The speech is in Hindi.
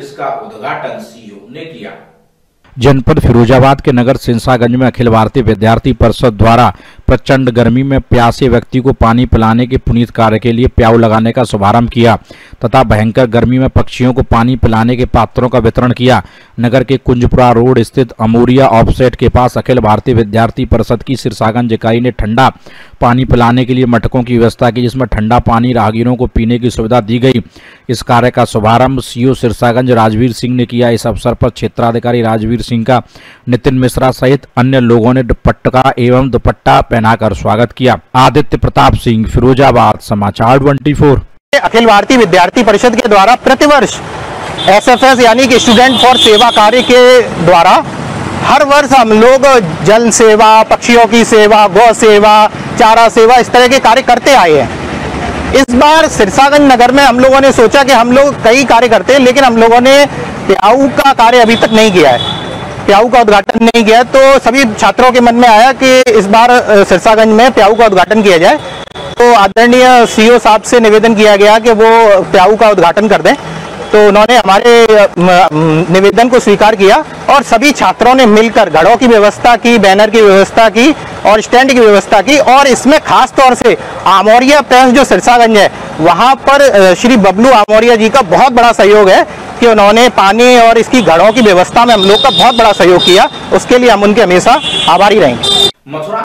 जिसका उद्घाटन सीईओ ने किया। जनपद फिरोजाबाद के नगर सिरसागंज में अखिल भारतीय विद्यार्थी परिषद द्वारा प्रचंड गर्मी में प्यासे व्यक्ति को पानी पिलाने के पुनीत कार्य के लिए प्याऊ लगाने का शुभारंभ किया तथा भयंकर गर्मी में पक्षियों को पानी पिलाने के पात्रों का वितरण किया। नगर के कुंजपुरा रोड स्थित अमौरिया ऑफसेट के पास अखिल भारतीय विद्यार्थी परिषद की सिरसागंज इकाई ने ठंडा पानी पिलाने के लिए मटकों की व्यवस्था की, जिसमें ठंडा पानी राहगीरों को पीने की सुविधा दी गई। इस कार्य का शुभारंभ सीईओ सिरसागंज राजवीर सिंह ने किया। इस अवसर पर क्षेत्राधिकारी राजवीर सिंह का नितिन मिश्रा सहित अन्य लोगों ने दुपट्टा एवं दुपट्टा पहनाकर स्वागत किया। आदित्य प्रताप सिंह, फिरोजाबाद, समाचार 24। अखिल भारतीय विद्यार्थी परिषद के द्वारा प्रतिवर्ष SFS यानी कि स्टूडेंट फॉर सेवा कार्य के द्वारा हर वर्ष हम लोग जल सेवा, पक्षियों की सेवा, गौ सेवा, चारा सेवा, इस तरह के कार्य करते आए हैं। इस बार सिरसागंज नगर में हम लोगों ने सोचा कि हम लोग कई कार्य करते हैं, लेकिन हम लोगों ने प्याऊ का कार्य अभी तक नहीं किया है, प्याऊ का उद्घाटन नहीं किया। तो सभी छात्रों के मन में आया कि इस बार सिरसागंज में प्याऊ का उद्घाटन किया जाए। तो आदरणीय सीईओ साहब से निवेदन किया गया कि वो प्याऊ का उद्घाटन कर दें, तो उन्होंने हमारे निवेदन को स्वीकार किया और सभी छात्रों ने मिलकर घड़ों की व्यवस्था की, बैनर की व्यवस्था की और स्टैंड की व्यवस्था की। और इसमें खास तौर से अमौरिया प्रेस जो सिरसागंज है, वहाँ पर श्री बबलू अमौरिया जी का बहुत बड़ा सहयोग है कि उन्होंने पानी और इसकी घड़ों की व्यवस्था में हम लोग का बहुत बड़ा सहयोग किया। उसके लिए हम उनके हमेशा आभारी रहेंगे। मथुरा